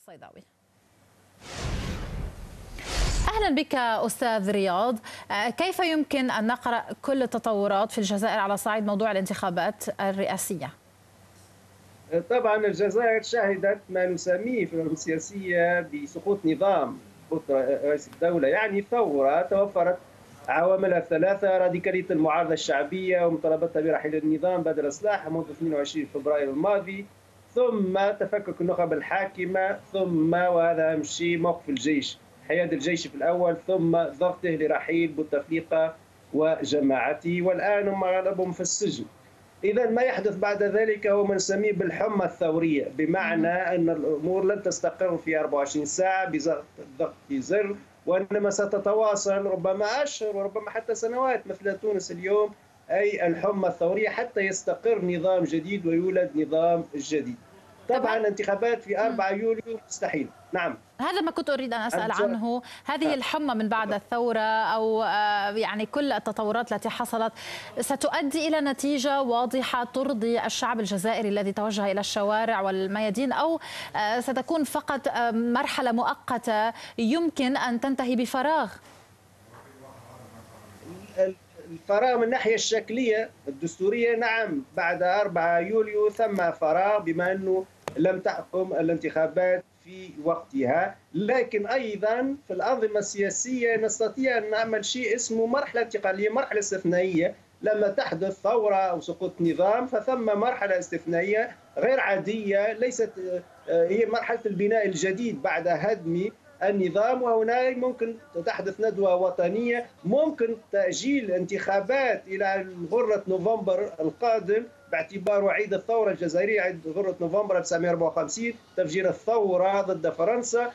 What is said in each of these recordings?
الصيداوي. أهلا بك أستاذ رياض، كيف يمكن أن نقرأ كل التطورات في الجزائر على صعيد موضوع الانتخابات الرئاسية؟ طبعا الجزائر شهدت ما نسميه في العلوم السياسية بسقوط نظام رئيس الدولة، يعني ثورة توفرت عواملها الثلاثة: راديكالية المعارضة الشعبية ومطالبتها برحيل النظام بدل إصلاحها منذ 22 فبراير الماضي، ثم تفكك النخب الحاكمة، ثم وهذا أهم شيء موقف الجيش، حياد الجيش في الأول، ثم ضغطه لرحيل بوتفليقة وجماعته، والآن هم أغلبهم في السجن. إذا ما يحدث بعد ذلك هو ما نسميه بالحمى الثورية، بمعنى أن الأمور لن تستقر في 24 ساعة بضغط زر، وإنما ستتواصل ربما أشهر وربما حتى سنوات مثل تونس اليوم، أي الحمى الثورية حتى يستقر نظام جديد ويولد نظام جديد. طبعا الانتخابات في 4 يوليو مستحيل. نعم، هذا ما كنت أريد أن أسأل عنه. هذه الحمى من بعد الثورة أو يعني كل التطورات التي حصلت ستؤدي إلى نتيجة واضحة ترضي الشعب الجزائري الذي توجه إلى الشوارع والميادين، أو ستكون فقط مرحلة مؤقتة يمكن أن تنتهي بفراغ؟ الفراغ من الناحية الشكلية الدستورية، نعم، بعد 4 يوليو ثم فراغ بما أنه لم تحكم الانتخابات في وقتها، لكن أيضا في الأنظمة السياسية نستطيع أن نعمل شيء اسمه مرحلة انتقالية، مرحلة استثنائية. لما تحدث ثورة أو سقوط نظام فثم مرحلة استثنائية غير عادية، ليست هي مرحلة البناء الجديد بعد هدم النظام، وهنا ممكن تحدث ندوة وطنية، ممكن تأجيل انتخابات إلى غرة نوفمبر القادم باعتباره عيد الثورة الجزائرية، عيد غرة نوفمبر 1954، تفجير الثورة ضد فرنسا.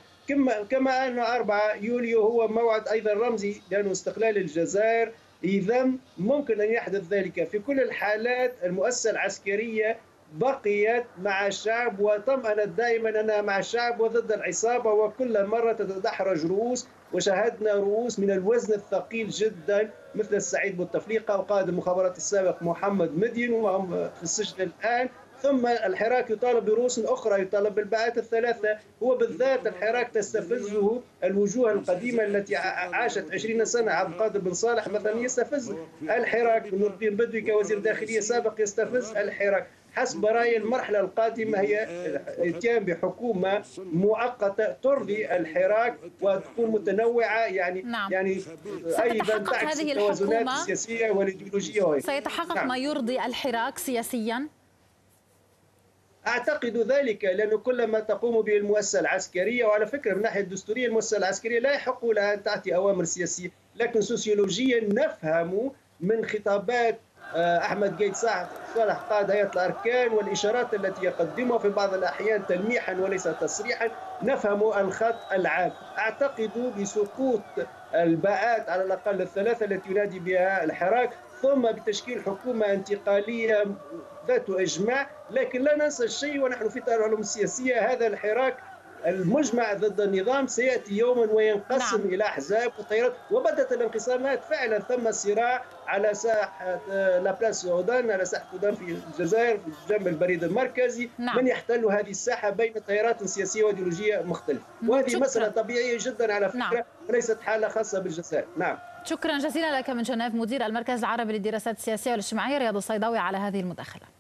كما أن 4 يوليو هو موعد أيضا رمزي لأنه استقلال الجزائر، إذا ممكن أن يحدث ذلك. في كل الحالات المؤسسة العسكرية بقيت مع الشعب وطمأنت دائما أنها مع الشعب وضد العصابة، وكل مرة تتدحرج رؤوس، وشاهدنا رؤوس من الوزن الثقيل جدا مثل السعيد بوتفليقة وقائد المخابرات السابق محمد مدين وهم في السجن الآن. ثم الحراك يطالب برؤوس أخرى، يطالب بالبعات الثلاثة، هو بالذات الحراك تستفزه الوجوه القديمة التي عاشت 20 سنة، عبد القادر بن صالح مثلا يستفز الحراك، نور الدين بدوي كوزير داخلية سابق يستفز الحراك. حسب رأيي المرحلة القادمة هي الاتيان بحكومة مؤقتة ترضي الحراك وتكون متنوعة، يعني نعم. يعني أيضا تعكس التوازنات السياسية والإيديولوجية. سيتحقق نعم. ما يرضي الحراك سياسيا؟ أعتقد ذلك، لأنه كل ما تقوم به المؤسسة العسكرية، وعلى فكرة من الناحية الدستورية المؤسسة العسكرية لا يحق لها أن تعطي أوامر سياسية، لكن سوسيولوجيا نفهم من خطابات أحمد قايد صالح قائد هيئة الأركان والإشارات التي يقدمها في بعض الأحيان تلميحا وليس تصريحا، نفهم الخط العام. أعتقد بسقوط الباءات على الأقل الثلاثة التي ينادي بها الحراك، ثم بتشكيل حكومة انتقالية ذات إجماع. لكن لا ننسى الشيء ونحن في دار العلوم السياسية، هذا الحراك المجمع ضد النظام سيأتي يوما وينقسم نعم. إلى أحزاب وتيارات، وبدت الانقسامات فعلا، ثم صراع على ساحة لابلاس أودان، على ساحة أودان في الجزائر جنب البريد المركزي نعم. من يحتل هذه الساحة بين تيارات سياسية وإيديولوجية مختلفة، وهذه شكرا. مسألة طبيعية جدا على فكرة نعم. ليست حالة خاصة بالجزائر. نعم، شكرا جزيلا لك من جنيف مدير المركز العربي للدراسات السياسية والاجتماعية رياض الصيداوي على هذه المداخلة.